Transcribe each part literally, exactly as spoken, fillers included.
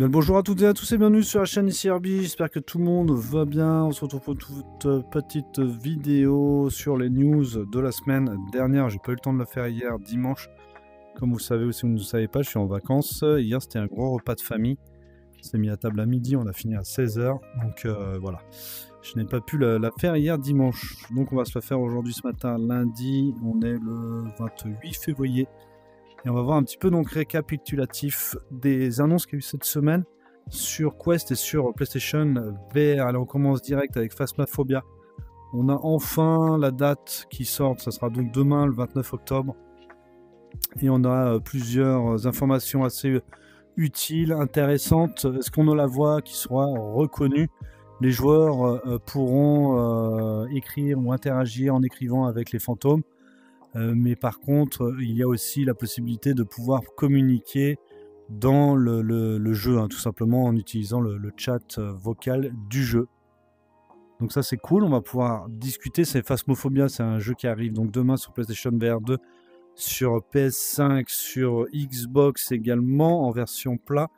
Bien le bonjour à toutes et à tous et bienvenue sur la chaîne, ici Herbi, j'espère que tout le monde va bien. On se retrouve pour toute petite vidéo sur les news de la semaine dernière. J'ai pas eu le temps de la faire hier dimanche, comme vous le savez ou si vous ne le savez pas, je suis en vacances. Hier c'était un gros repas de famille, on s'est mis à table à midi, on a fini à seize heures, donc euh, voilà. Je n'ai pas pu la, la faire hier dimanche, donc on va se la faire aujourd'hui ce matin lundi, on est le vingt-huit février. Et on va voir un petit peu donc récapitulatif des annonces qu'il y a eu cette semaine sur Quest et sur PlayStation V R. Alors on commence direct avec Phasmophobia. On a enfin la date qui sort, ça sera donc demain le vingt-neuf octobre. Et on a plusieurs informations assez utiles, intéressantes. Est-ce qu'on a la voix qui sera reconnue? Les joueurs pourront écrire ou interagir en écrivant avec les fantômes. Euh, mais par contre, euh, il y a aussi la possibilité de pouvoir communiquer dans le, le, le jeu, hein, tout simplement en utilisant le, le chat euh, vocal du jeu. Donc ça c'est cool, on va pouvoir discuter. C'est Phasmophobia, c'est un jeu qui arrive donc demain sur PlayStation V R deux, sur P S cinq, sur Xbox également en version plat.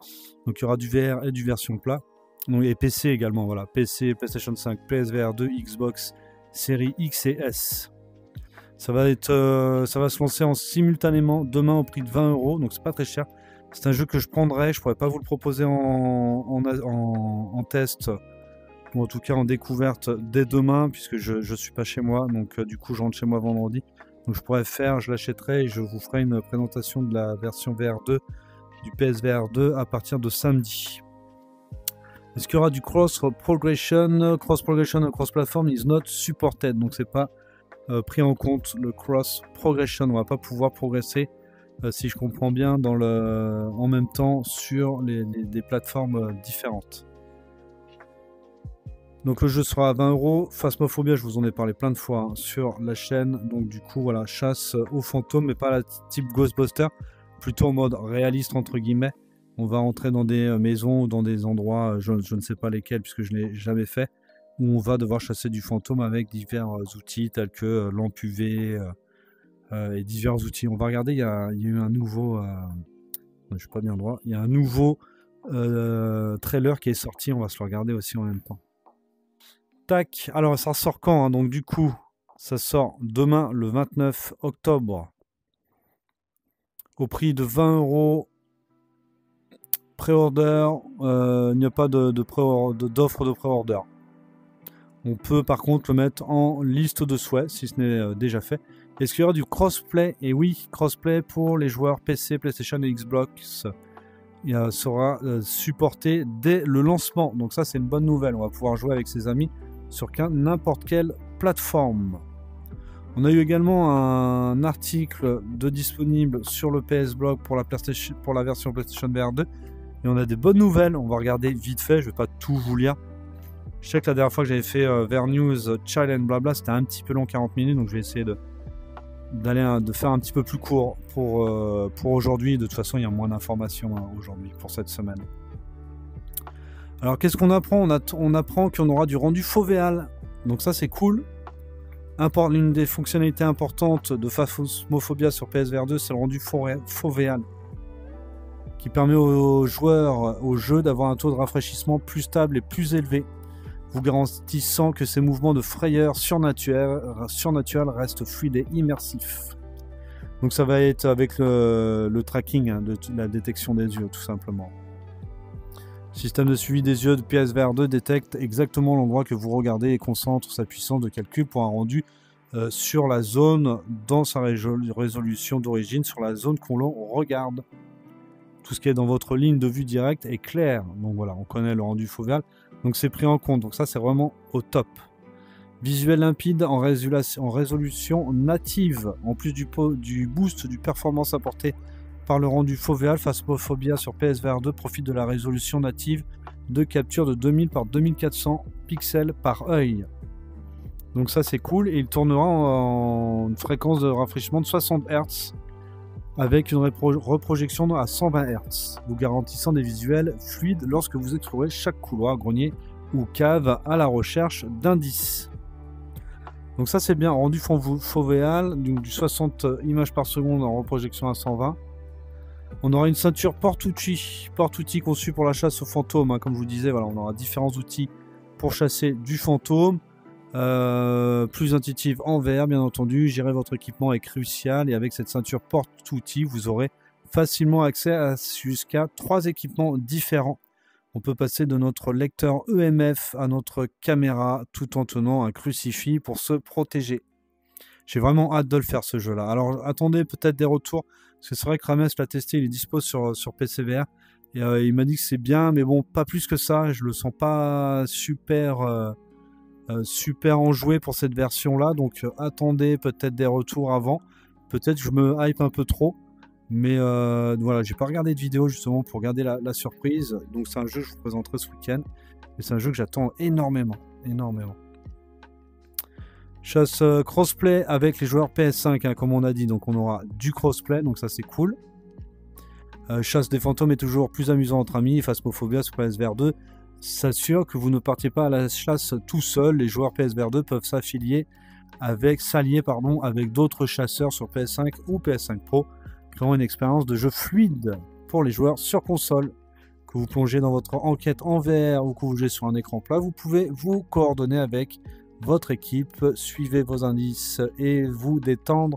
Donc il y aura du V R et du version plat, donc, et P C également, voilà, P C, PlayStation cinq, P S V R deux, Xbox, série X et S. Ça va, être, euh, ça va se lancer en simultanément demain au prix de vingt euros, donc c'est pas très cher. C'est un jeu que je prendrai, je pourrais pas vous le proposer en, en, en, en test, ou en tout cas en découverte dès demain, puisque je, je suis pas chez moi, donc euh, du coup je rentre chez moi vendredi. Donc je pourrais faire, je l'achèterai et je vous ferai une présentation de la version V R deux, du P S V R deux à partir de samedi. Est-ce qu'il y aura du cross-progression? Cross-progression ou cross-platform is not supported, donc c'est pas... Euh, pris en compte le cross progression, on va pas pouvoir progresser euh, si je comprends bien dans le, euh, en même temps sur les, les, des plateformes euh, différentes. Donc le jeu sera à vingt euros. Phasmophobia, je vous en ai parlé plein de fois hein, sur la chaîne, donc du coup voilà, chasse euh, aux fantômes, mais pas la type Ghostbuster, plutôt en mode réaliste entre guillemets. On va rentrer dans des euh, maisons ou dans des endroits, euh, je, je ne sais pas lesquels puisque je ne l'ai jamais fait, où on va devoir chasser du fantôme avec divers outils tels que euh, lampe U V euh, euh, et divers outils. On va regarder, il y a, il y a eu un nouveau, euh, je ne suis pas bien droit, il y a un nouveau euh, trailer qui est sorti, on va se le regarder aussi en même temps. Tac, alors ça sort quand hein? Donc du coup, ça sort demain le vingt-neuf octobre au prix de vingt euros. Pré-order, euh, il n'y a pas de, de pré-order, d'offre de pré-order. On peut par contre le mettre en liste de souhaits si ce n'est déjà fait. Est-ce qu'il y aura du crossplay? Et oui, crossplay pour les joueurs P C, PlayStation et Xbox. Il euh, sera euh, supporté dès le lancement. Donc ça c'est une bonne nouvelle. On va pouvoir jouer avec ses amis sur n'importe quelle plateforme. On a eu également un article de disponible sur le P S Blog pour la, PlayStation, pour la version PlayStation V R deux. Et on a des bonnes nouvelles. On va regarder vite fait. Je ne vais pas tout vous lire. Je sais que la dernière fois que j'avais fait euh, V R News, Challenge, blabla, c'était un petit peu long, quarante minutes, donc je vais essayer de, d'aller, de faire un petit peu plus court pour, euh, pour aujourd'hui. De toute façon, il y a moins d'informations hein, aujourd'hui, pour cette semaine. Alors, qu'est-ce qu'on apprend? on, a, on apprend qu'on aura du rendu fovéal, donc ça, c'est cool. L'une des fonctionnalités importantes de Phasmophobia sur P S V R deux, c'est le rendu fovéal, qui permet aux joueurs, au jeu, d'avoir un taux de rafraîchissement plus stable et plus élevé, vous garantissant que ces mouvements de frayeur surnaturelle, surnaturelle restent fluides et immersifs. Donc ça va être avec le, le tracking, hein, de, la détection des yeux tout simplement. Système de suivi des yeux de P S V R deux détecte exactement l'endroit que vous regardez et concentre sa puissance de calcul pour un rendu euh, sur la zone dans sa résolution d'origine, sur la zone qu'on regarde. Tout ce qui est dans votre ligne de vue directe est clair. Donc voilà, on connaît le rendu fovéal. Donc c'est pris en compte, donc ça c'est vraiment au top. Visuel limpide en, en résolution native, en plus du, du boost du performance apporté par le rendu fovéal, Phasmophobia sur P S V R deux profite de la résolution native de capture de deux mille par deux mille quatre cents pixels par œil. Donc ça c'est cool, et il tournera en, en une fréquence de rafraîchissement de soixante hertz avec une repro reprojection à cent vingt hertz, vous garantissant des visuels fluides lorsque vous explorez chaque couloir, grenier ou cave à la recherche d'indices. Donc ça c'est bien, rendu fovéal, donc du soixante images par seconde en reprojection à cent vingt. On aura une ceinture porte-outils, porte-outils conçue pour la chasse aux fantômes. Hein. Comme je vous disais, voilà, on aura différents outils pour chasser du fantôme. Euh, plus intuitive en V R, bien entendu. Gérer votre équipement est crucial. Et avec cette ceinture porte-outils, vous aurez facilement accès à jusqu'à trois équipements différents. On peut passer de notre lecteur E M F à notre caméra tout en tenant un crucifix pour se protéger. J'ai vraiment hâte de le faire ce jeu-là. Alors attendez peut-être des retours, parce que c'est vrai que Rames l'a testé, il est dispo sur, sur P C V R. Et, euh, il m'a dit que c'est bien, mais bon, pas plus que ça. Je le sens pas super, euh, euh, super enjoué pour cette version-là. Donc euh, attendez peut-être des retours avant. Peut-être que je me hype un peu trop. Mais euh, voilà, j'ai pas regardé de vidéo justement pour garder la, la surprise. Donc c'est un jeu que je vous présenterai ce week-end. Et c'est un jeu que j'attends énormément, énormément. Chasse euh, crossplay avec les joueurs P S cinq, hein, comme on a dit. Donc on aura du crossplay, donc ça c'est cool. Euh, chasse des fantômes est toujours plus amusant entre amis. Phasmophobia sur P S V R deux s'assure que vous ne partiez pas à la chasse tout seul. Les joueurs P S V R deux peuvent s'affilier avec, s'allier pardon, avec d'autres chasseurs sur P S cinq ou P S cinq Pro. Créons une expérience de jeu fluide pour les joueurs sur console. Que vous plongez dans votre enquête en V R ou que vous jouez sur un écran plat, vous pouvez vous coordonner avec votre équipe, suivez vos indices et vous détendre,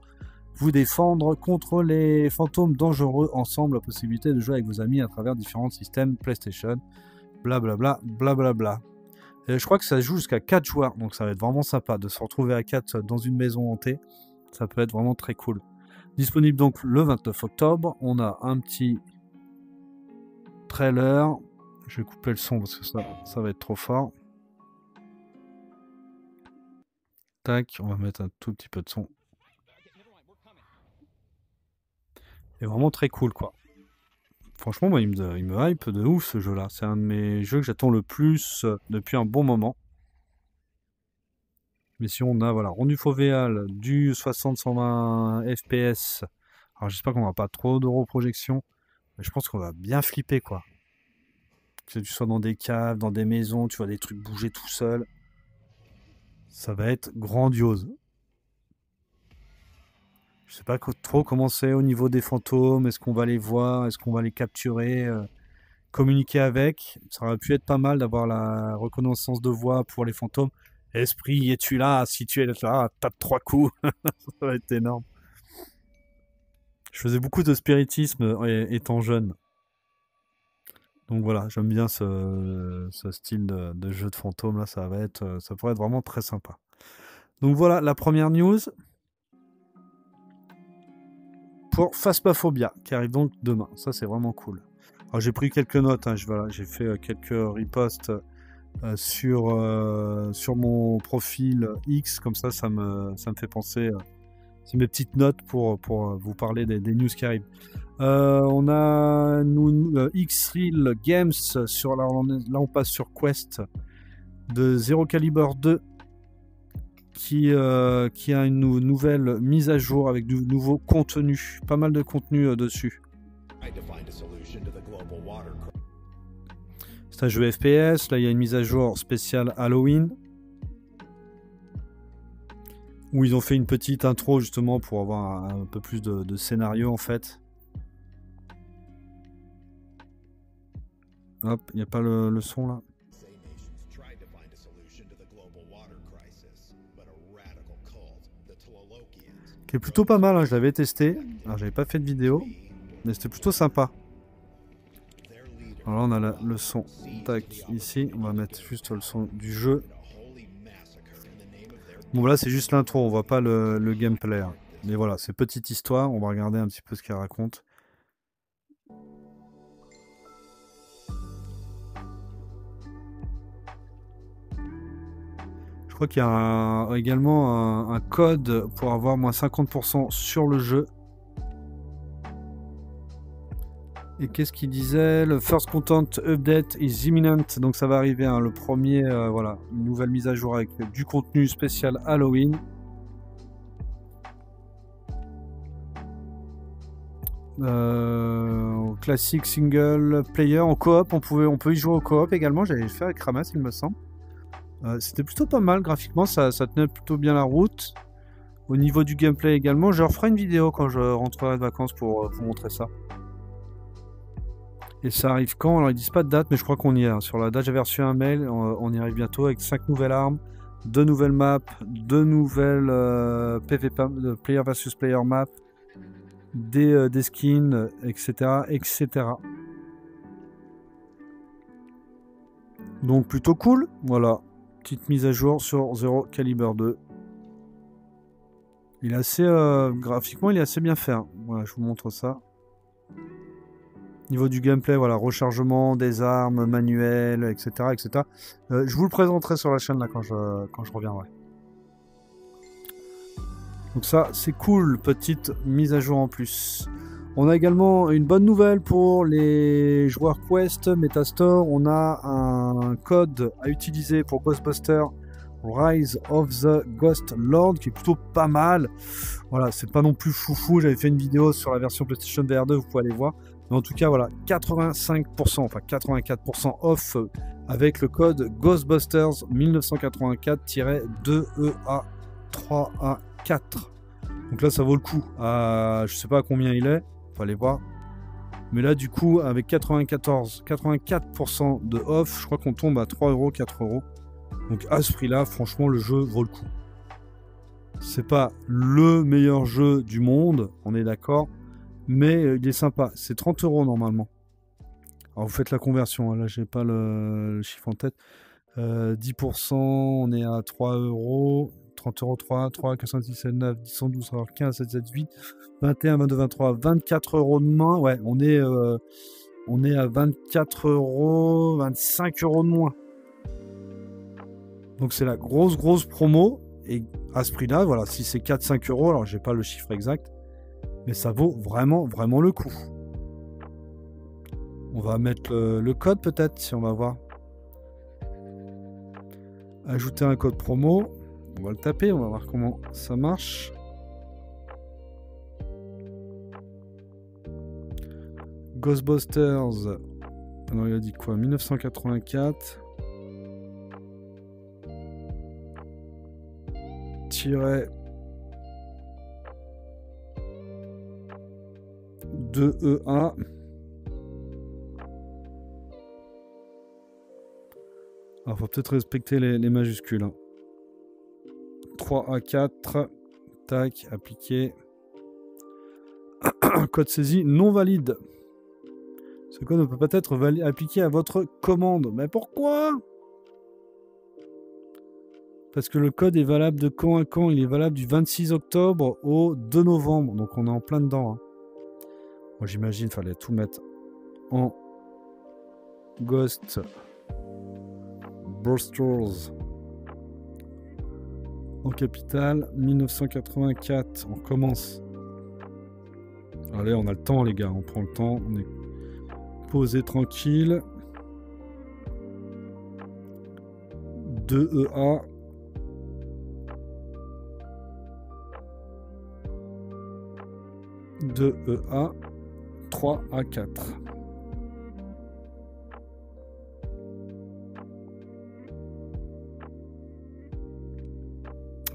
vous défendre contre les fantômes dangereux ensemble. La possibilité de jouer avec vos amis à travers différents systèmes PlayStation. Blablabla, blablabla. Et je crois que ça joue jusqu'à quatre joueurs, donc ça va être vraiment sympa de se retrouver à quatre dans une maison hantée. Ça peut être vraiment très cool. Disponible donc le vingt-neuf octobre, on a un petit trailer, je vais couper le son parce que ça, ça va être trop fort. Tac, on va mettre un tout petit peu de son. C'est vraiment très cool quoi. Franchement moi il me, il me hype de ouf ce jeu là, c'est un de mes jeux que j'attends le plus depuis un bon moment. Mais si on a voilà, rendu fovéal du soixante cent vingt F P S, alors j'espère qu'on n'aura pas trop d'europrojection, mais je pense qu'on va bien flipper quoi. Que tu sois dans des caves, dans des maisons, tu vois des trucs bouger tout seul. Ça va être grandiose. Je sais pas trop comment c'est au niveau des fantômes, est-ce qu'on va les voir, est-ce qu'on va les capturer, euh, communiquer avec. Ça aurait pu être pas mal d'avoir la reconnaissance de voix pour les fantômes. Esprit, es-tu là? Si tu es là, tape trois coups. Ça va être énorme. Je faisais beaucoup de spiritisme étant jeune. Donc voilà, j'aime bien ce, ce style de, de jeu de fantôme. Là, ça va être, ça pourrait être vraiment très sympa. Donc voilà, la première news pour Phasmophobia, qui arrive donc demain. Ça, c'est vraiment cool. Alors, j'ai pris quelques notes. Hein. Je, voilà, j'ai fait quelques riposts. Euh, sur, euh, sur mon profil X, comme ça, ça me, ça me fait penser. Euh, c'est mes petites notes pour, pour vous parler des, des news qui arrivent. Euh, on a nous, euh, Xreal Games, sur, là, on, là on passe sur Quest, de Zero Caliber deux, qui, euh, qui a une nou nouvelle mise à jour avec du nouveau contenu, pas mal de contenu euh, dessus. C'est un jeu F P S, là il y a une mise à jour spéciale Halloween où ils ont fait une petite intro justement pour avoir un, un peu plus de, de scénario en fait. Hop, il n'y a pas le, le son là. Qui est plutôt pas mal, hein, je l'avais testé, alors j'avais pas fait de vidéo, mais c'était plutôt sympa. Alors là on a la, le son, tac, ici, on va mettre juste le son du jeu. Bon là c'est juste l'intro, on voit pas le, le gameplay. Hein. Mais voilà, c'est petite histoire, on va regarder un petit peu ce qu'elle raconte. Je crois qu'il y a un, également un, un code pour avoir moins cinquante pour cent sur le jeu. Et qu'est-ce qu'il disait? Le first content update is imminent. Donc ça va arriver, hein, le premier, euh, voilà, une nouvelle mise à jour avec du contenu spécial Halloween. Euh, classique single player en coop, on, pouvait, on peut y jouer en coop également. J'avais fait avec Ramas, il me semble. Euh, C'était plutôt pas mal graphiquement, ça, ça tenait plutôt bien la route. Au niveau du gameplay également, je referai une vidéo quand je rentrerai de vacances pour vous montrer ça. Et ça arrive quand? Alors ils disent pas de date, mais je crois qu'on y est. Sur la date, j'avais reçu un mail, on, on y arrive bientôt avec cinq nouvelles armes, deux nouvelles maps, deux nouvelles euh, P V P, euh, player versus player map, des, euh, des skins, et cetera, et cetera. Donc plutôt cool, voilà. Petite mise à jour sur Zero Caliber deux. Il est assez, euh, graphiquement, il est assez bien fait. Hein. Voilà, je vous montre ça. Niveau du gameplay, voilà, rechargement des armes, manuel, et cetera, et cetera. Euh, je vous le présenterai sur la chaîne là quand je, quand je reviendrai. Donc ça, c'est cool, petite mise à jour en plus. On a également une bonne nouvelle pour les joueurs Quest, Metastore. On a un code à utiliser pour Ghostbusters Rise of the Ghost Lord, qui est plutôt pas mal. Voilà, c'est pas non plus foufou. J'avais fait une vidéo sur la version PlayStation V R deux, vous pouvez aller voir. Mais en tout cas, voilà, quatre-vingt-cinq pour cent, enfin quatre-vingt-quatre pour cent off avec le code Ghostbusters mille neuf cent quatre-vingt-quatre deux E A trois A quatre. Donc là, ça vaut le coup. Euh, je sais pas à combien il est. Faut aller voir. Mais là, du coup, avec quatre-vingt-quatorze, quatre-vingt-quatre pour cent de off, je crois qu'on tombe à trois euros, quatre euros. Donc à ce prix-là, franchement, le jeu vaut le coup. C'est pas le meilleur jeu du monde, on est d'accord, mais il est sympa. C'est trente euros normalement. Alors vous faites la conversion, hein. Là j'ai pas le... le chiffre en tête. Euh, dix pour cent, on est à trois euros. trente euros, trois, trois, quatre, six, sept, neuf, dix, onze, douze, quinze, dix-sept, dix-huit, vingt et un, vingt-deux, vingt-trois, vingt-quatre euros de moins. Ouais, on est, euh, on est à vingt-quatre euros, vingt-cinq euros de moins. Donc c'est la grosse, grosse promo. Et à ce prix-là, voilà, si c'est quatre, cinq euros, alors j'ai pas le chiffre exact, mais ça vaut vraiment, vraiment le coup. On va mettre le, le code peut-être, si on va voir. Ajouter un code promo. On va le taper, on va voir comment ça marche. Ghostbusters. Alors il a dit quoi? mille neuf cent quatre-vingt-quatre. Tiret deux E A. Alors faut peut-être respecter les, les majuscules. Hein. trois A quatre, tac, appliqué. Code saisi non valide. Ce code ne peut pas être appliqué à votre commande. Mais pourquoi? Parce que le code est valable de quand à quand? Il est valable du vingt-six octobre au deux novembre. Donc on est en plein dedans. Hein. Moi j'imagine, il fallait tout mettre en Ghostbusters. En capital, mille neuf cent quatre-vingt-quatre, on commence. Allez, on a le temps les gars, on prend le temps, on est posé tranquille. deux E A. deux E A. trois A quatre.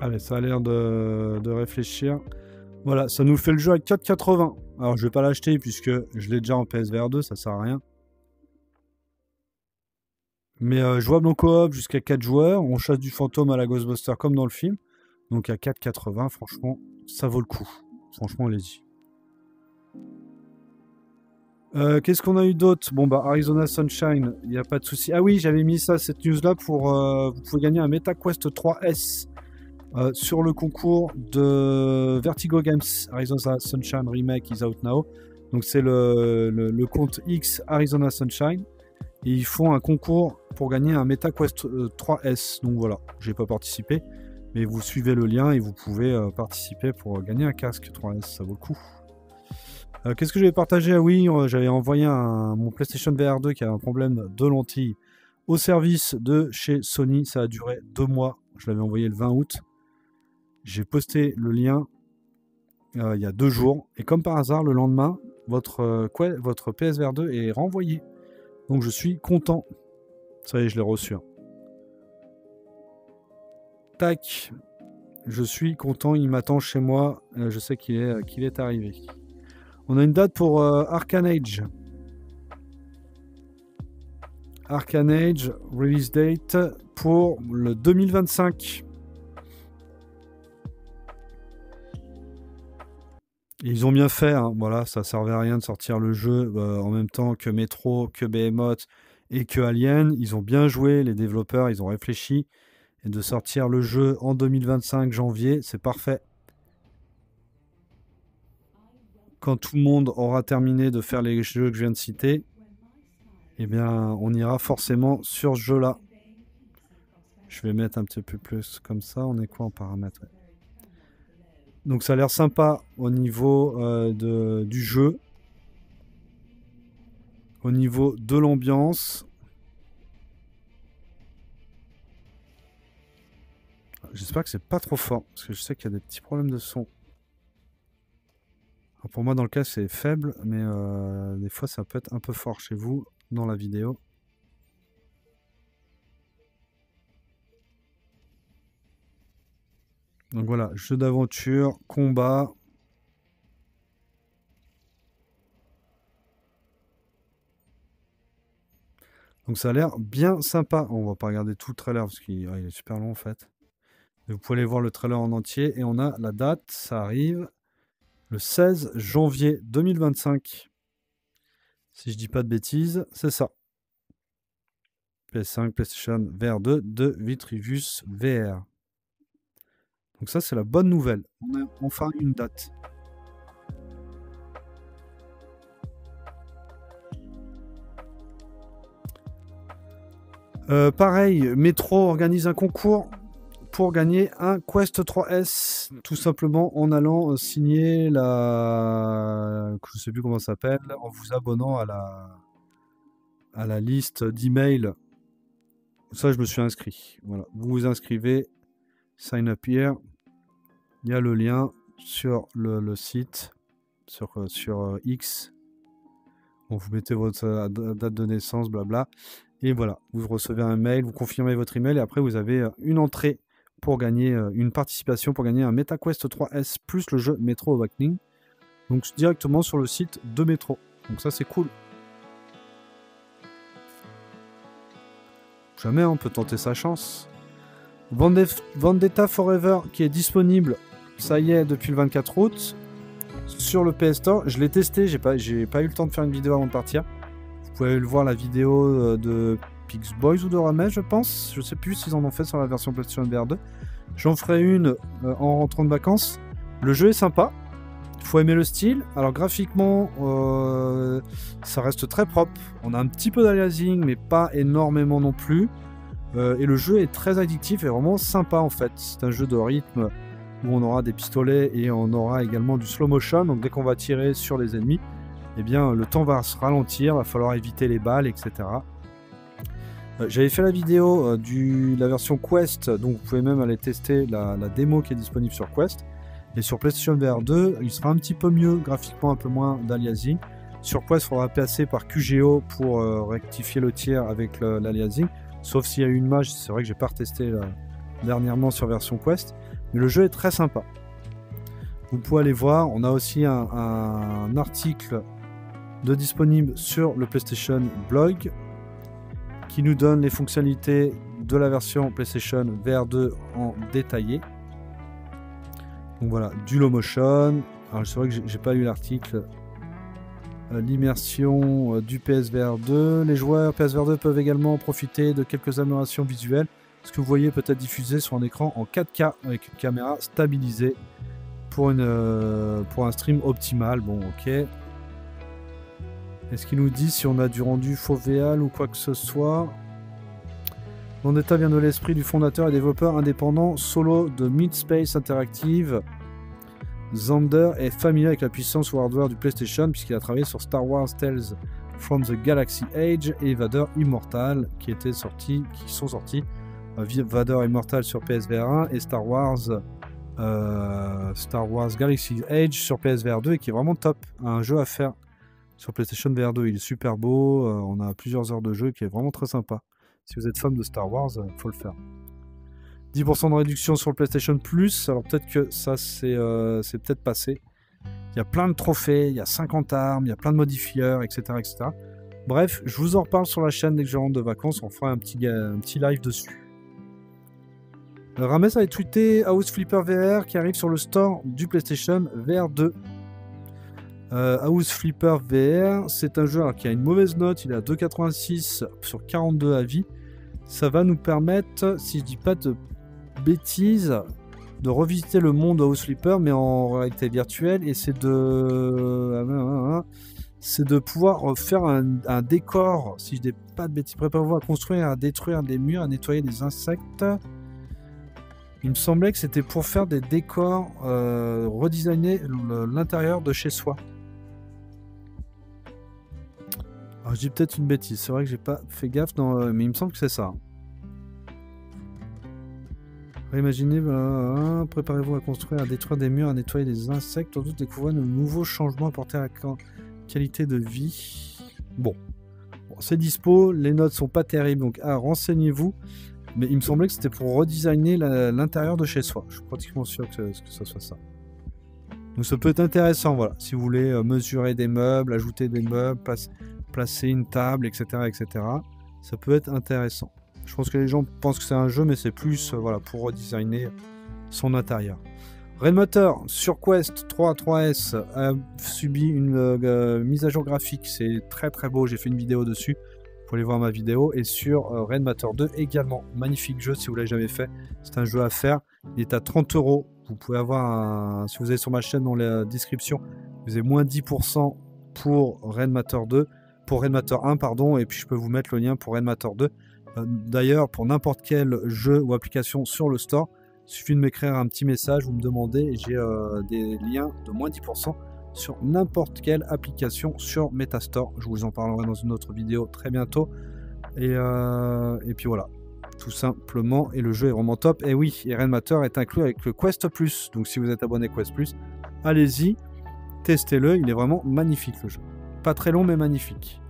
Allez, ça a l'air de, de réfléchir. Voilà, ça nous fait le jeu à quatre quatre-vingts. Alors, je ne vais pas l'acheter puisque je l'ai déjà en P S V R deux, ça ne sert à rien. Mais euh, jouable en coop jusqu'à quatre joueurs. On chasse du fantôme à la Ghostbuster comme dans le film. Donc, à quatre quatre-vingts, franchement, ça vaut le coup. Franchement, allez-y. Euh, Qu'est-ce qu'on a eu d'autre? Bon, bah, Arizona Sunshine, il n'y a pas de souci. Ah oui, j'avais mis ça, cette news-là, pour... Euh, vous pouvez gagner un MetaQuest trois S. Euh, sur le concours de Vertigo Games, Arizona Sunshine Remake is out now. Donc c'est le, le, le compte X Arizona Sunshine. Et ils font un concours pour gagner un MetaQuest trois S. Donc voilà, j'ai pas participé. Mais vous suivez le lien et vous pouvez euh, participer pour gagner un casque trois S. Ça vaut le coup. Euh, Qu'est-ce que j'avais partagé? Ah oui, j'avais envoyé un, mon PlayStation V R deux qui a un problème de lentilles au service de chez Sony. Ça a duré deux mois. Je l'avais envoyé le vingt août. J'ai posté le lien euh, il y a deux jours. Et comme par hasard, le lendemain, votre, euh, quoi, votre P S V R deux est renvoyé. Donc je suis content. Ça y est, je l'ai reçu. Hein. Tac. Je suis content. Il m'attend chez moi. Euh, je sais qu'il est, euh, qu'il est arrivé. On a une date pour euh, Arcane Age. Arcane Age, release date pour le deux mille vingt-cinq. Et ils ont bien fait, hein. Voilà, ça servait à rien de sortir le jeu euh, en même temps que Metro, que Behemoth et que Alien. Ils ont bien joué, les développeurs, ils ont réfléchi. Et de sortir le jeu en deux mille vingt-cinq, janvier, c'est parfait. Quand tout le monde aura terminé de faire les jeux que je viens de citer, eh bien, on ira forcément sur ce jeu-là. Je vais mettre un petit peu plus comme ça. On est quoi en paramètres? Donc, ça a l'air sympa au niveau euh, de, du jeu. Au niveau de l'ambiance. J'espère que c'est pas trop fort, parce que je sais qu'il y a des petits problèmes de son. Alors pour moi, dans le cas, c'est faible, mais euh, des fois, ça peut être un peu fort chez vous, dans la vidéo. Donc voilà, jeu d'aventure, combat. Donc ça a l'air bien sympa. On va pas regarder tout le trailer, parce qu'il oh, il est super long en fait. Vous pouvez aller voir le trailer en entier. Et on a la date, ça arrive le seize janvier deux mille vingt-cinq. Si je dis pas de bêtises, c'est ça. P S cinq, PlayStation V R deux de Vitrivius V R. Donc ça, c'est la bonne nouvelle. On a enfin une date. Euh, pareil, Metro organise un concours pour gagner un Quest trois S, tout simplement en allant signer la... je sais plus comment ça s'appelle, en vous abonnant à la, à la liste d'emails. Ça, je me suis inscrit. Voilà. Vous vous inscrivez, sign up here. Il y a le lien sur le, le site, sur, sur X. Bon, vous mettez votre date de naissance, blabla. Et voilà, vous recevez un mail, vous confirmez votre email et après vous avez une entrée pour gagner, une participation pour gagner un MetaQuest trois S plus le jeu Metro Awakening. Donc directement sur le site de Metro. Donc ça c'est cool. Jamais on peut tenter sa chance. Vendetta Forever qui est disponible, ça y est, depuis le vingt-quatre août sur le P S Store. Je l'ai testé, j'ai pas, j'ai pas eu le temps de faire une vidéo avant de partir. Vous pouvez le voir, la vidéo de Pixboys ou de Ramey, je pense. Je sais plus s'ils en ont fait sur la version PlayStation V R deux. J'en ferai une en rentrant de vacances. Le jeu est sympa. Il faut aimer le style. Alors graphiquement, euh, ça reste très propre. On a un petit peu d'aliasing, mais pas énormément non plus. Euh, et le jeu est très addictif et vraiment sympa en fait. C'est un jeu de rythme où on aura des pistolets et on aura également du slow motion. Donc dès qu'on va tirer sur les ennemis, eh bien, le temps va se ralentir, va falloir éviter les balles, et cetera. Euh, J'avais fait la vidéo euh, de la version Quest, donc vous pouvez même aller tester la, la démo qui est disponible sur Quest. Et sur PlayStation V R deux, il sera un petit peu mieux, graphiquement un peu moins d'aliasing. Sur Quest, il faudra passer par Q G O pour euh, rectifier le tir avec l'aliasing. Sauf s'il y a eu une mage, c'est vrai que j'ai pas retesté là, dernièrement sur version Quest. Mais le jeu est très sympa. Vous pouvez aller voir, on a aussi un, un article de disponible sur le PlayStation Blog qui nous donne les fonctionnalités de la version PlayStation V R deux en détaillé. Donc voilà, du low motion. Alors c'est vrai que j'ai pas lu l'article. Euh, L'immersion euh, du P S V R deux. Les joueurs P S V R deux peuvent également profiter de quelques améliorations visuelles. Ce que vous voyez peut être diffusé sur un écran en quatre K avec une caméra stabilisée pour, une, euh, pour un stream optimal. Bon, ok. Est-ce qu'il nous dit si on a du rendu faux V L ou quoi que ce soit? Vendetta vient de l'esprit du fondateur et développeur indépendant solo de MidSpace Interactive. Zander est familier avec la puissance hardware du PlayStation puisqu'il a travaillé sur Star Wars Tales from the Galaxy Age et Vader Immortal qui, étaient sortis, qui sont sortis. Euh, Vader Immortal sur P S V R un et Star Wars, euh, Star Wars Galaxy's Edge sur P S V R deux et qui est vraiment top. Un jeu à faire. Sur PlayStation V R deux, il est super beau, euh, on a plusieurs heures de jeu qui est vraiment très sympa. Si vous êtes fan de Star Wars, il euh, faut le faire. dix pour cent de réduction sur le PlayStation Plus, alors peut-être que ça c'est euh, peut-être passé. Il y a plein de trophées, il y a cinquante armes, il y a plein de modifieurs, et cetera, et cetera. Bref, je vous en reparle sur la chaîne dès que je rentre de vacances, on fera un petit, un petit live dessus. Euh, Rames avait tweeté House Flipper V R qui arrive sur le store du PlayStation V R deux. Euh, House Flipper V R, c'est un jeu alors, qui a une mauvaise note, il est à deux virgule quatre-vingt-six sur quarante-deux avis. Ça va nous permettre, si je dis pas de bêtises, de revisiter le monde House Flipper mais en réalité virtuelle, et c'est de... c'est de pouvoir faire un, un décor, si je dis pas de bêtises, préparez-vous à construire, à détruire des murs, à nettoyer des insectes. Il me semblait que c'était pour faire des décors, euh, redesigner l'intérieur de chez soi. Alors, je dis peut-être une bêtise, c'est vrai que j'ai pas fait gaffe, dans, euh, mais il me semble que c'est ça. Imaginez, bah, préparez-vous à construire, à détruire des murs, à nettoyer des insectes, surtout découvrir de nouveaux changements apportés à la qualité de vie. Bon, bon c'est dispo, les notes sont pas terribles, donc ah, renseignez-vous. Mais il me semblait que c'était pour redesigner l'intérieur de chez soi. Je suis pratiquement sûr que, que ça soit ça. Donc ça peut être intéressant, voilà. Si vous voulez euh, mesurer des meubles, ajouter des meubles, place, placer une table, et cetera, et cetera. Ça peut être intéressant. Je pense que les gens pensent que c'est un jeu, mais c'est plus euh, voilà, pour redesigner son intérieur. Red Matter sur Quest trois, trois S a subi une euh, mise à jour graphique. C'est très très beau, j'ai fait une vidéo dessus. Pour aller voir ma vidéo, et sur euh, Red Matter deux également, magnifique jeu si vous l'avez jamais fait, c'est un jeu à faire, il est à trente euros, vous pouvez avoir un... si vous allez sur ma chaîne dans la description, vous avez moins dix pour cent pour Red Matter deux, pour Red Matter un pardon, et puis je peux vous mettre le lien pour Red Matter deux, euh, d'ailleurs pour n'importe quel jeu ou application sur le store, il suffit de m'écrire un petit message, vous me demandez, et j'ai euh, des liens de moins dix pour cent sur n'importe quelle application sur Metastore. Je vous en parlerai dans une autre vidéo très bientôt. Et, euh, et puis voilà, tout simplement. Et le jeu est vraiment top. Et oui, Red Matter est inclus avec le Quest Plus. Donc si vous êtes abonné Quest Plus, allez-y, testez-le. Il est vraiment magnifique le jeu. Pas très long mais magnifique.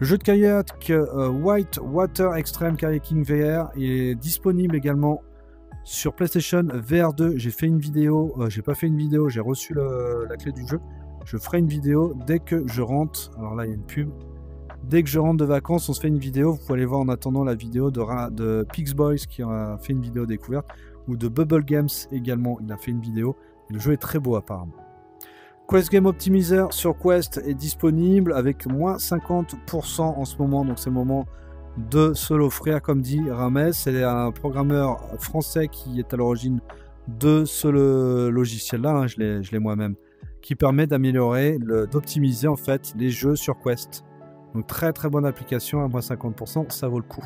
Le jeu de kayak euh, White Water Extreme Kayaking V R est disponible également sur PlayStation V R deux. J'ai fait une vidéo. Euh, j'ai pas fait une vidéo. J'ai reçu le, la clé du jeu. Je ferai une vidéo dès que je rentre. Alors là, il y a une pub. Dès que je rentre de vacances, on se fait une vidéo. Vous pouvez aller voir en attendant la vidéo de, de PixBoys qui a fait une vidéo découverte, ou de Bubble Games également. Il a fait une vidéo. Et le jeu est très beau apparemment. Quest Game Optimizer sur Quest est disponible avec moins cinquante pour cent en ce moment. Donc c'est le moment de se l'offrir, comme dit Rames. C'est un programmeur français qui est à l'origine de ce logiciel-là. Hein. Je l'ai moi-même. Qui permet d'améliorer, d'optimiser en fait les jeux sur Quest. Donc très très bonne application, à moins cinquante pour cent, ça vaut le coup.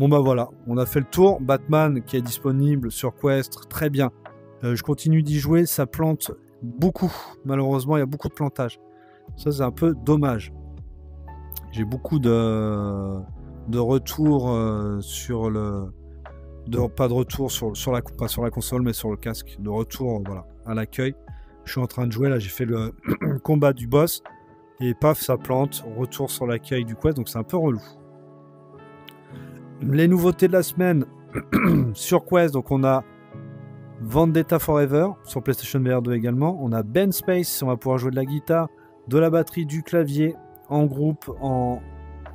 Bon bah voilà, on a fait le tour. Batman qui est disponible sur Quest, très bien. Euh, je continue d'y jouer, ça plante beaucoup. Malheureusement, il y a beaucoup de plantage. Ça c'est un peu dommage. J'ai beaucoup de, de retours euh, sur le... De, pas de retour sur, sur la, pas sur la console, mais sur le casque. De retour voilà, à l'accueil. Je suis en train de jouer, là j'ai fait le combat du boss, et paf, ça plante, retour sur l'accueil du Quest, donc c'est un peu relou. Les nouveautés de la semaine sur Quest, donc on a Vendetta Forever, sur PlayStation V R deux également, on a BandSpace, on va pouvoir jouer de la guitare, de la batterie, du clavier, en groupe, en...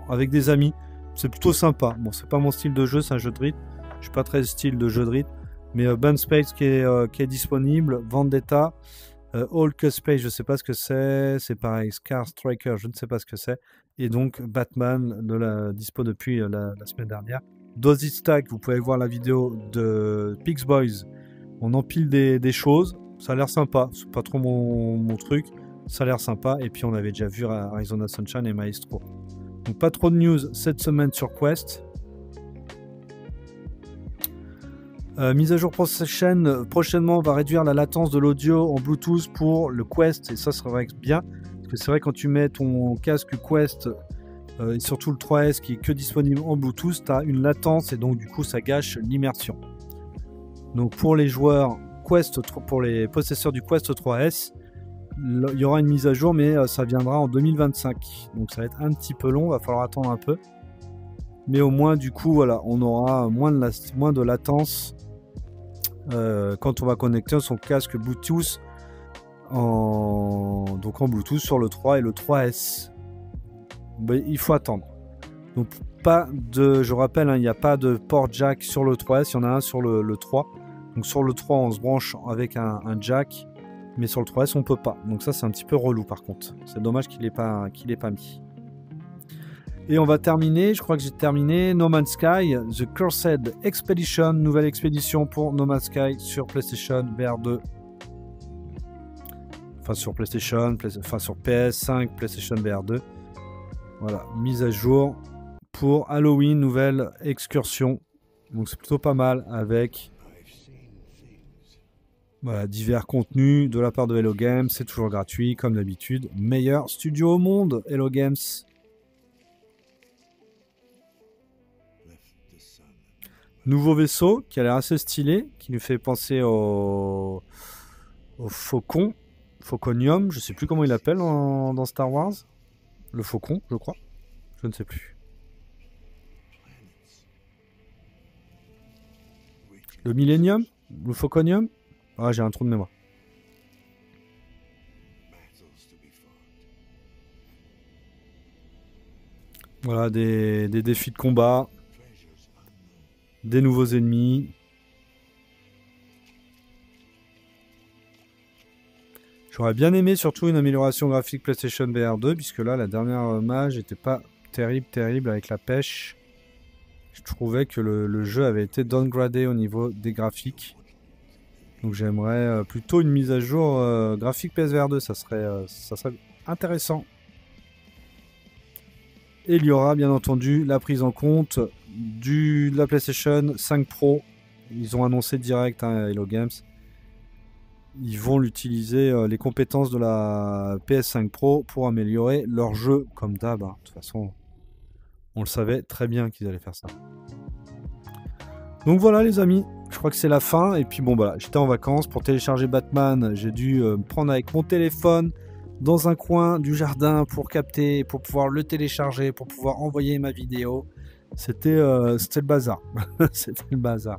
avec des amis, c'est plutôt sympa. Bon, c'est pas mon style de jeu, c'est un jeu de rythme, je suis pas très style de jeu de rythme, mais euh, BandSpace qui est, euh, qui est disponible, Vendetta, All Cut Space, je ne sais pas ce que c'est, c'est pareil, Scar Striker, je ne sais pas ce que c'est, et donc Batman de la dispo depuis la, la semaine dernière. Does it Stack, vous pouvez voir la vidéo de PixBoys, on empile des, des choses, ça a l'air sympa, c'est pas trop mon, mon truc, ça a l'air sympa, et puis on avait déjà vu Arizona Sunshine et Maestro. Donc pas trop de news cette semaine sur Quest. Euh, mise à jour prochaine, prochainement, on va réduire la latence de l'audio en Bluetooth pour le Quest, et ça serait bien, parce que c'est vrai quand tu mets ton casque Quest, euh, et surtout le trois S qui est que disponible en Bluetooth, tu as une latence, et donc du coup ça gâche l'immersion. Donc pour les joueurs Quest, pour les possesseurs du Quest trois S, il y aura une mise à jour, mais ça viendra en deux mille vingt-cinq, donc ça va être un petit peu long, il va falloir attendre un peu, mais au moins du coup voilà, on aura moins de, la, moins de latence. Euh, quand on va connecter son casque Bluetooth en... donc en Bluetooth sur le trois et le trois S. ben, il faut attendre. Donc pas de, je rappelle, hein, il n'y a pas de port jack sur le trois S, il y en a un sur le, le trois. Donc sur le trois, on se branche avec un, un jack, mais sur le trois S, on peut pas. Donc ça, c'est un petit peu relou par contre. C'est dommage qu'il n'ait pas, qu'il n'ait pas mis. Et on va terminer, je crois que j'ai terminé, No Man's Sky, The Cursed Expedition, nouvelle expédition pour No Man's Sky sur PlayStation V R deux. Enfin sur PlayStation, Play... enfin sur P S cinq, PlayStation V R deux. Voilà, mise à jour pour Halloween, nouvelle excursion. Donc c'est plutôt pas mal avec voilà, divers contenus de la part de Hello Games. C'est toujours gratuit, comme d'habitude. Meilleur studio au monde, Hello Games. Nouveau vaisseau qui a l'air assez stylé, qui nous fait penser au, au Faucon, Fauconium, je ne sais plus comment il l'appelle dans, dans Star Wars. Le Faucon, je crois. Je ne sais plus. Le Millennium, le Fauconium. Ah, j'ai un trou de mémoire. Voilà, des, des défis de combat. Des nouveaux ennemis. J'aurais bien aimé surtout une amélioration graphique PlayStation V R deux, puisque là, la dernière mage n'était pas terrible, terrible avec la pêche. Je trouvais que le, le jeu avait été downgradé au niveau des graphiques. Donc j'aimerais plutôt une mise à jour euh, graphique P S V R deux, ça serait, euh, ça serait intéressant. Et il y aura bien entendu la prise en compte du, de la PlayStation cinq Pro. Ils ont annoncé direct, hein, Hello Games. Ils vont l'utiliser, euh, les compétences de la P S cinq Pro pour améliorer leur jeu, comme d'hab. Hein. De toute façon, on le savait très bien qu'ils allaient faire ça. Donc voilà les amis, je crois que c'est la fin. Et puis bon, bah, j'étais en vacances pour télécharger Batman. J'ai dû euh, me prendre avec mon téléphone dans un coin du jardin pour capter, pour pouvoir le télécharger, pour pouvoir envoyer ma vidéo. C'était euh, c'était le bazar. C'était le bazar.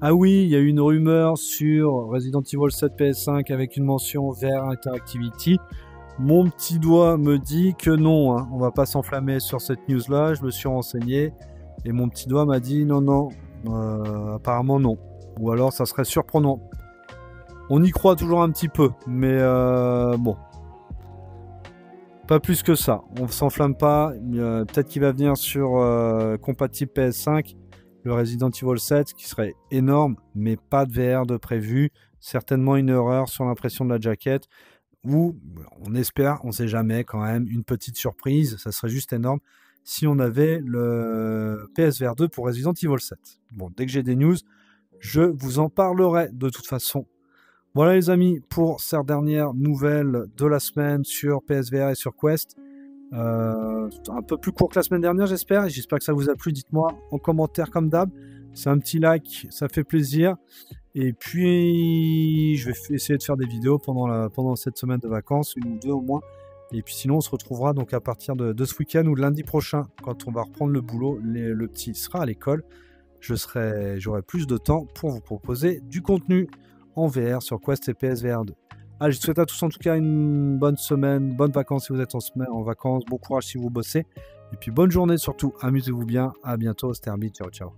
Ah oui, il y a eu une rumeur sur Resident Evil sept P S cinq avec une mention V R Interactivity. Mon petit doigt me dit que non, hein, on va pas s'enflammer sur cette news-là. Je me suis renseigné et mon petit doigt m'a dit non, non, euh, apparemment non. Ou alors ça serait surprenant. On y croit toujours un petit peu, mais euh, bon. Pas plus que ça, on ne s'enflamme pas, euh, peut-être qu'il va venir sur euh, compatible P S cinq, le Resident Evil sept, qui serait énorme, mais pas de V R de prévu, certainement une erreur sur l'impression de la jaquette, ou on espère, on ne sait jamais quand même, une petite surprise, ça serait juste énorme, si on avait le P S V R deux pour Resident Evil sept. Bon, dès que j'ai des news, je vous en parlerai de toute façon. Voilà les amis, pour cette dernière nouvelle de la semaine sur P S V R et sur Quest. Euh, un peu plus court que la semaine dernière, j'espère. J'espère que ça vous a plu. Dites-moi en commentaire comme d'hab. C'est un petit like, ça fait plaisir. Et puis, je vais essayer de faire des vidéos pendant, la, pendant cette semaine de vacances, une ou deux au moins. Et puis sinon, on se retrouvera donc à partir de, de ce week-end ou de lundi prochain, quand on va reprendre le boulot. Les, le petit sera à l'école. Je serai, j'aurai plus de temps pour vous proposer du contenu en V R sur Quest et P S V R deux. Ah, je vous souhaite à tous en tout cas une bonne semaine, bonnes vacances si vous êtes en semaine, en vacances, bon courage si vous bossez, et puis bonne journée surtout, amusez-vous bien, à bientôt, c'était Herbi, ciao ciao.